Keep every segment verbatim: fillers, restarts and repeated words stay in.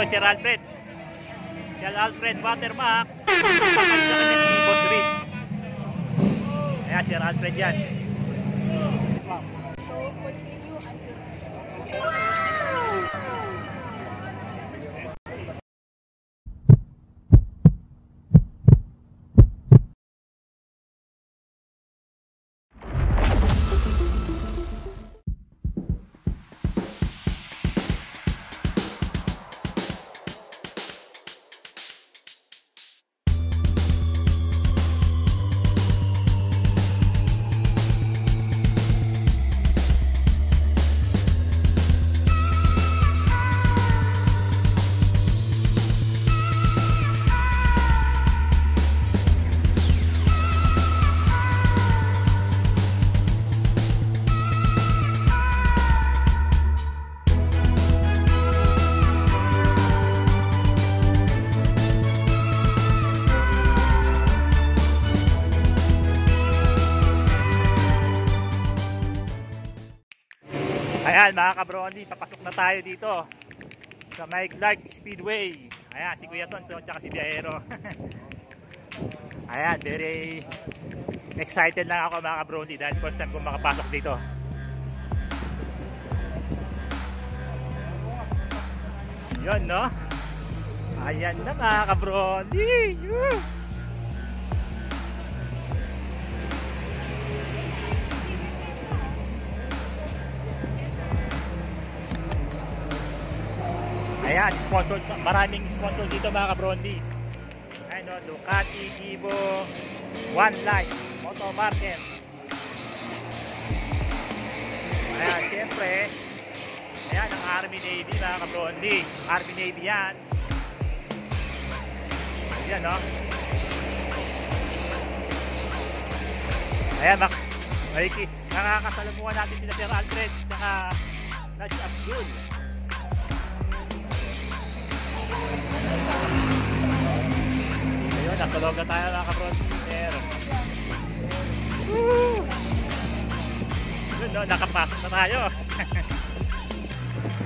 po si Sir Alfred. Sir Alfred Watermax. Kapag sa kanya si Boss Reed. Ayan, Sir Alfred yan. So, continue until next time. Wow! Ayan mga kabroni, papasok na tayo dito sa May Clark Speedway. Ayan, si Kuya Thonz at saka si Byahero. Ayan, very excited lang ako mga kabroni dahil first time kong makapasok dito. Yun no? Ayan na mga kabroni. Woo! Ayan, sponsor, maraming sponsor dito mga kabrondi. Ayan o, Ducati, Evo, One Life, Auto Market. Ayan, siyempre, ayan ang Army Navy mga kabrondi. Army Navy yan. Ayan o. Ayan, mak nakakasalumuhan natin sila Sir Alfred saka Nudge Abdul. Ayun, nasa loob na tayo mga kabronister. Ayun, no, nakapasok na tayo.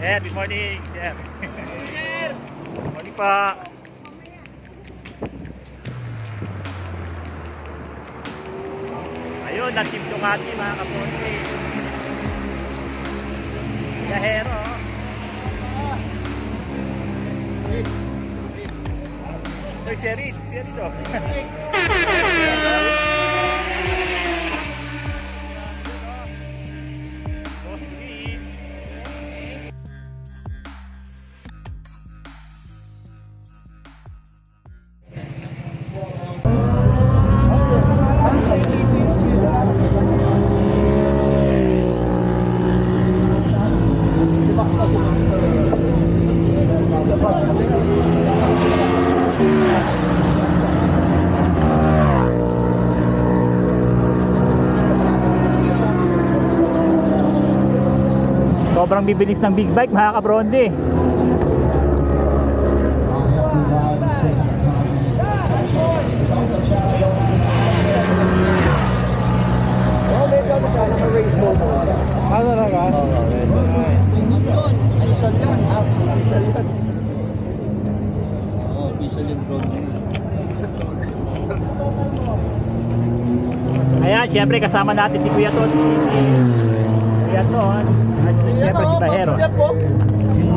Sir, good morning, Sir. Good morning pa. Ayun, ang team Ducati mga kabronister. Byahero. Sir Sir Reed, Sir Reed oh. Boss Reed. Sobrang bibilis ng big bike mga kabrondi. Ayan, siyempre kasama natin si Kuya Thonz. Kuya Thonz. Siyempre si Byahero.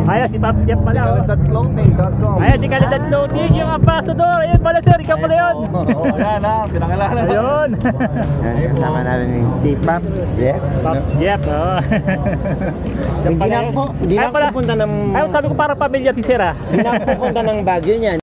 Ayan si Pops Jeff pala. Tekalidad Doting. Ayan Tekalidad Doting yung ambassador. Ayan pala sir, ikaw pala yun. Ayan na, pinakilala. Ayan. Kasama namin si Pops Jeff. Pops Jeff. Hindi na ako pupunta ng... Ayan sabi ko para pamilyar si sir ah. Hindi na ako pupunta ng Baguio niyan.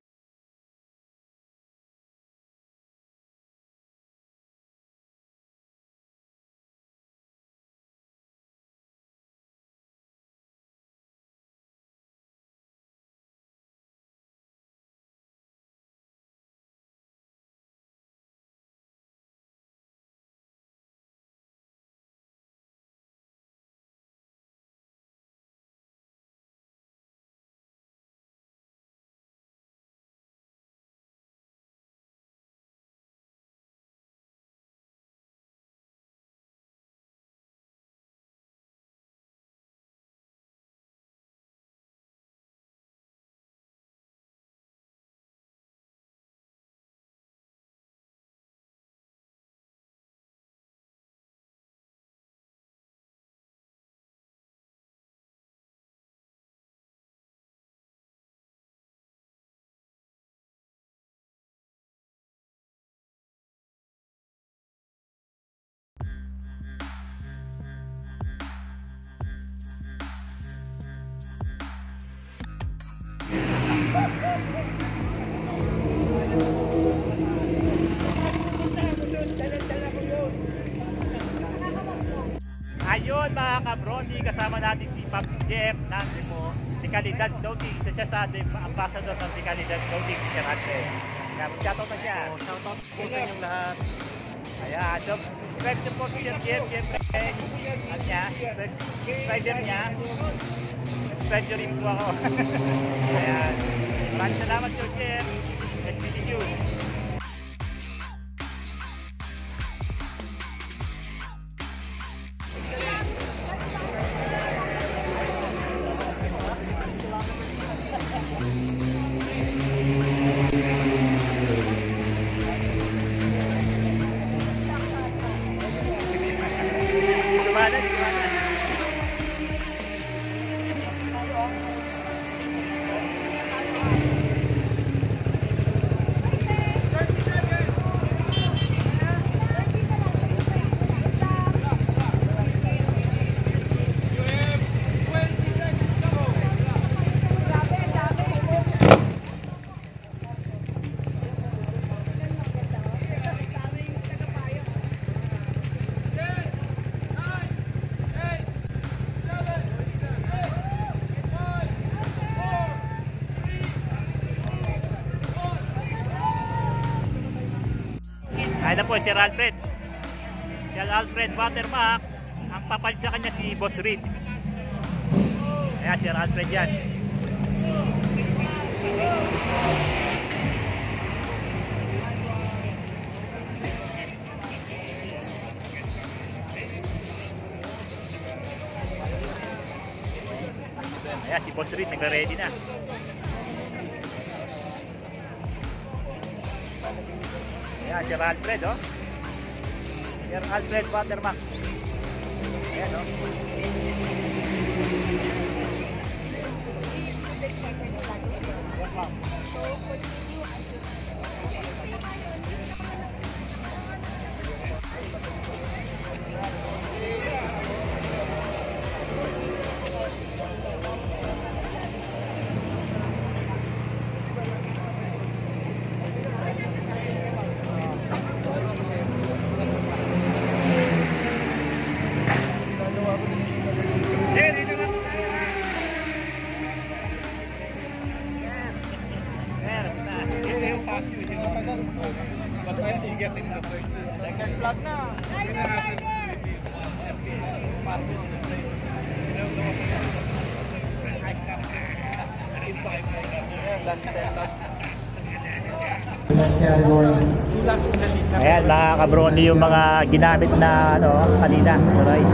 Ayun mga kabroni, kasama natin si Pops Jeff Nancy po, Tekalidad Doting, isa siya sa ating ambassador ng Tekalidad Doting, si Geragre. Kaya mag-shoutout na siya. Oh, shoutout po sa inyong lahat. Ayan, so subscribe niyo po si Sir Jeff, siyempre. At niya, subscriber niya. Subscribe niyo rin po ako. Ayan, maraming salamat Sir Jeff. S B T Q. Ayan po si Sir Alfred. Sir Alfred Watermax. Ang papal sa kanya si Boss Reed. Ayan Sir Alfred yan. Ayan si Boss Reed nagre-ready na. Ayan, Sir Alfred, oh. Sir Alfred Watermax. Ayan, oh. Ayan mga kabroni yung mga ginamit na ano kanina, alright.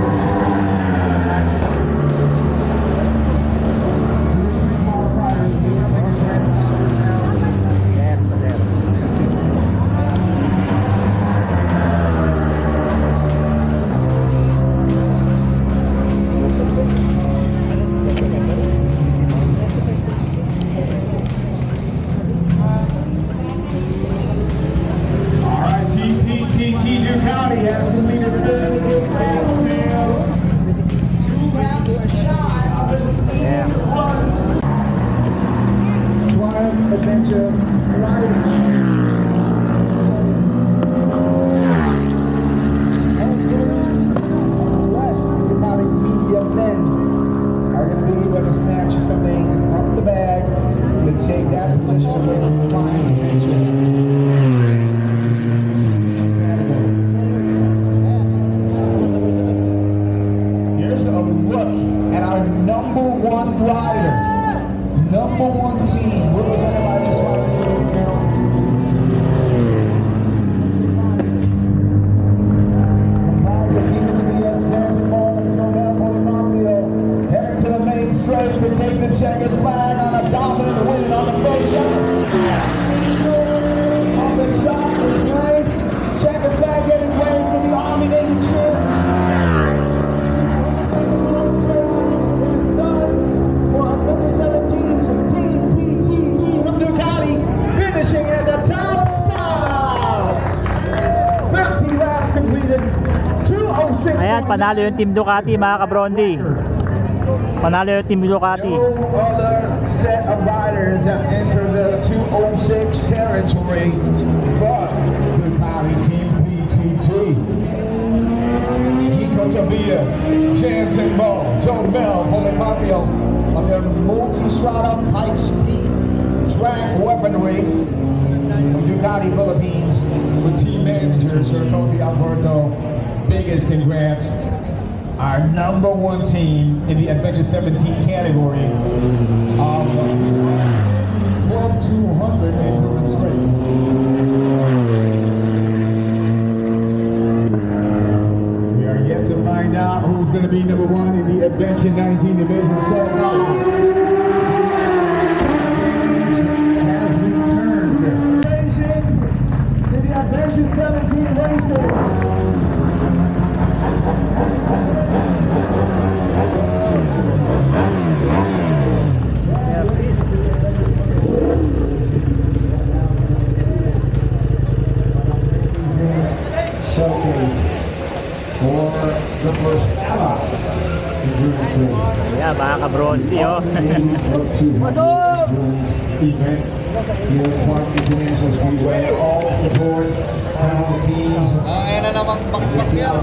Ayan, panalo yung Team Ducati mga kabrondi. Panalo yung Team Ducati. No other set of riders have entered the two oh six territory but Ducati Team P T T. G. Gico Tobias, Jan Ten Ball, Joan Bell, Policarpio on their multi-strata pike speed drag weaponry from Ducati Philippines with team manager Sir Toti Alberto. Biggest congrats. Our number one team in the Adventure seventeen category of Club two hundred Endurance Race. We are yet to find out who's going to be number one in the Adventure nineteen division so far. Yeah, mga kabronti, oh. Masok! Ah, ayan na namang pakpak yan.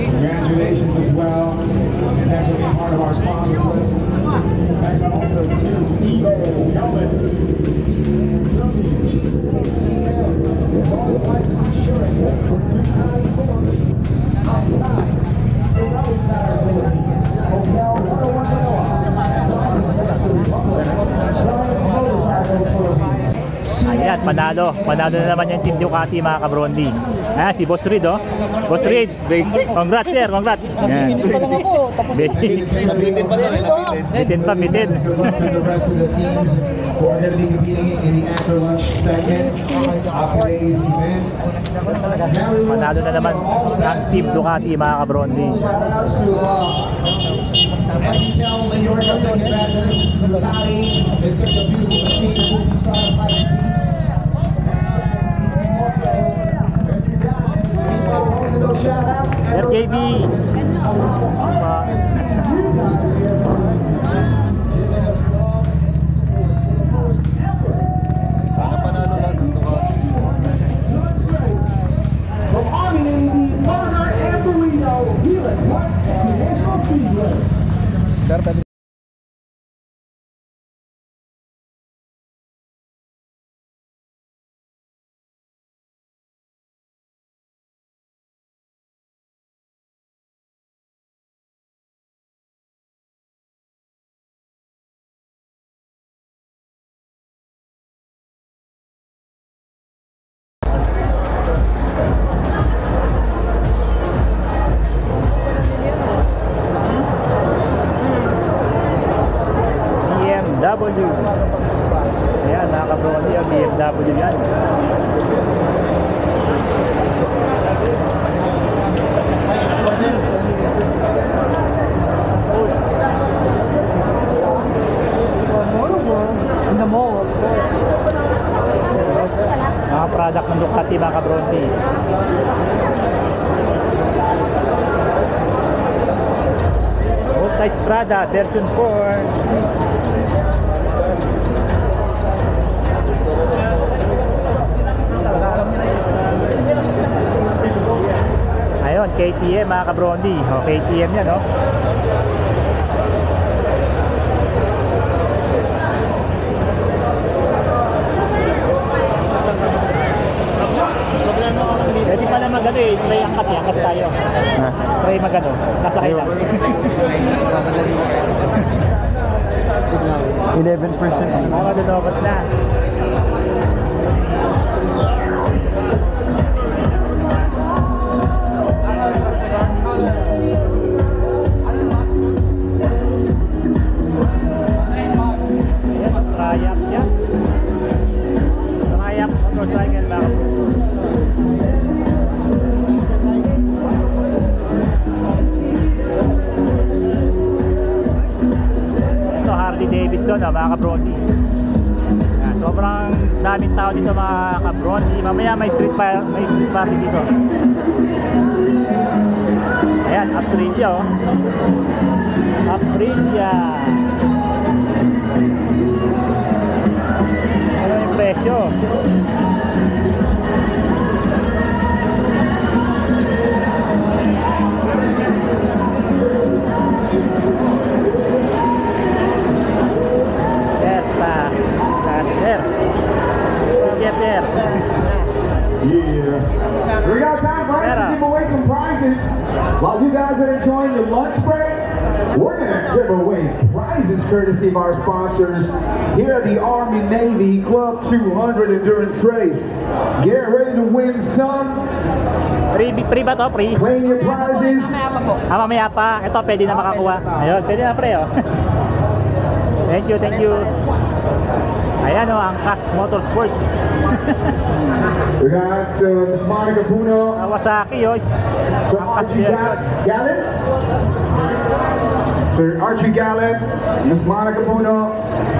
Congratulations as well, and that will be part of our sponsors list. Thanks also to Eagle Yellows, All Bike Insurance, Atlas, the Rubber Tires Ladies, Hotel one oh one Manoa, Ayan, panalo. Panalo na naman yung Team Ducati, mga kabrondi. Ayan, si Boss Reed, oh. Boss Reed. Congrats, sir. Congrats. Ayan. Basic. Napitin pa to. Napitin pa, mitin. Panalo na naman ang Team Ducati, mga kabrondi. R K B. From Army Navy, Burger and Burrito, here at Clark International Speedway. Estrada, version four. Ayun, K T M mga kabrondi. O, K T M yan, no? Pwede pa naman gano'n eh, try angkat, angkat tayo. Try magano, nasakay lang. eleven percent. Para dinobot na. Ayan, trayak niya. Trayak motorcycle lang. Davidson, mga kabroni. Sobrang daming tao dito, mga kabroni. Mamaya may street party, may street party dito. Ayan, upgrade ya, oh. Upgrade ya. Ano yung presyo? Yes, Pak. Kasir. Kasir. Yeah. We got time for us to give away some prizes. While you guys are enjoying the lunch break, we're gonna give away prizes courtesy of our sponsors here at the Army Navy Club two hundred Endurance Race. Get ready to win some. Free, free ba to? Free? Claim your prizes. Ah, mamaya pa. Ito, pwede na makakuha. Ayun, pwede na pre, oh. Thank you, thank you. Ayan o, ang K A S Motorsports. We got uh, Miss Monica Puno. Kawasaki o. Sir Archie Gallant. Sir Archie Gallant. Miss Monica Puno.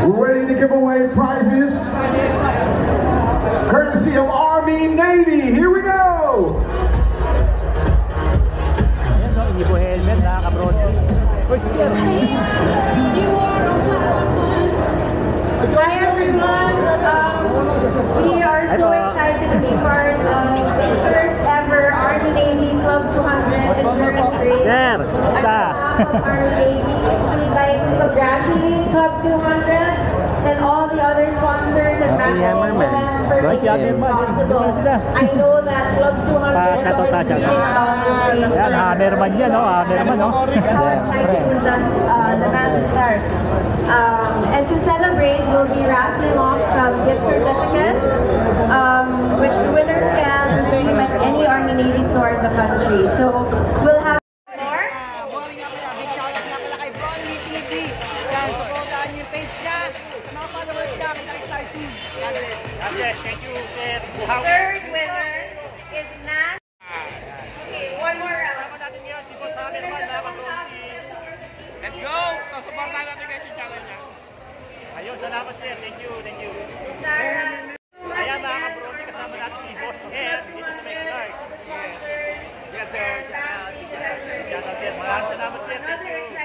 We're ready to give away prizes. Courtesy of Army Navy. Here we go! Ayan o, hindi po helmet nakakabroad. Uy, sir! You are welcome! Hi everyone, um, we are so excited to be part of the first ever Army Navy Club two hundred Endurance Race. Yeah, on behalf of Army Navy, we'd like to congratulate Club two hundred and all the other sponsors and backstage events for making this possible. I know that Club two hundred has been dreaming about this race for years. How exciting was that uh, the man's start? Um, and to celebrate, we'll be raffling off some gift certificates, um, which the winners can redeem at any Army Navy store in the country. So we'll have more. Third winner is Nan. Okay, one more round. Let's go! Sasuportahan natin guys yung channel niya. Ayun, salamat sir. Thank you, thank you. Sarah, ayan mga kabroni, kasama natin si Boss Reed dito sa may Clark. Yes, sir. Maraming salamat sir. Thank you.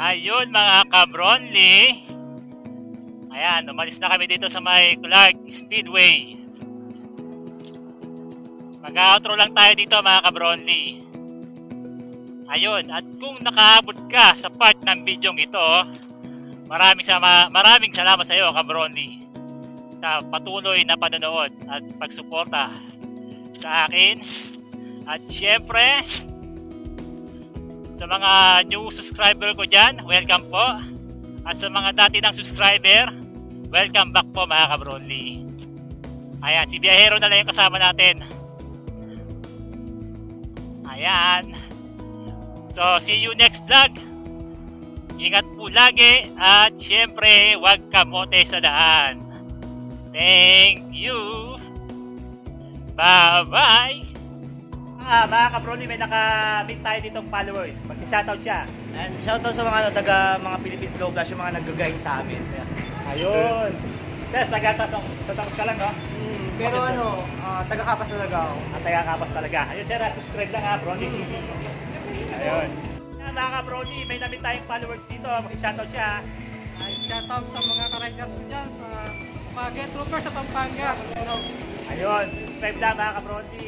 Ayun mga kabroni. Ayan, umalis na kami dito sa may Clark Speedway. Mag-outro lang tayo dito mga kabronly. Ayun, at kung nakaabot ka sa part ng video ito, maraming, sama, maraming salamat sa iyo kabronly sa patuloy na panonood at pagsuporta sa akin. At syempre, sa mga new subscriber ko dyan, welcome po. At sa mga dati ng subscriber, welcome back po mga kabronly. Ayan, si Byahero na lang yung kasama natin. Ayan. So, see you next vlog. Ingat po lagi at syempre, huwag kamote sa daan. Thank you. Bye-bye. Ah, mga kabronly, may nakamit tayo ditong followers. Mag-shoutout siya. And shoutout sa mga ano, taga mga Philippines Low Class, yung mga nag-gagain sa amin. Ayun. Yes, taga-tatangs ka lang, no? Mm, pero okay, ano, uh, taga-kapas talaga ako. At taga-kapas talaga. Ayun, sir, subscribe lang ha, Brony. Ayun. Yan, mga ka-Brony, may namin tayong followers dito. Makishoutout siya. Ay, shoutout sa mga karanggas ko dyan. Mga troopers sa Pampanga. Ayun, subscribe lang mga ka-Brony.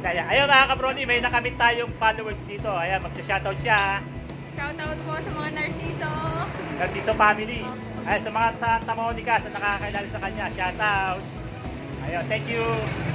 Ayun, mga ka-Brony, may nakamit tayong followers dito. Ayun, mag-shoutout siya. Shoutout po sa mga Narciso. Narciso family. Ay, sa mga Santa Monica, sa nakakilala sa kanya, shoutout. Ayun, thank you.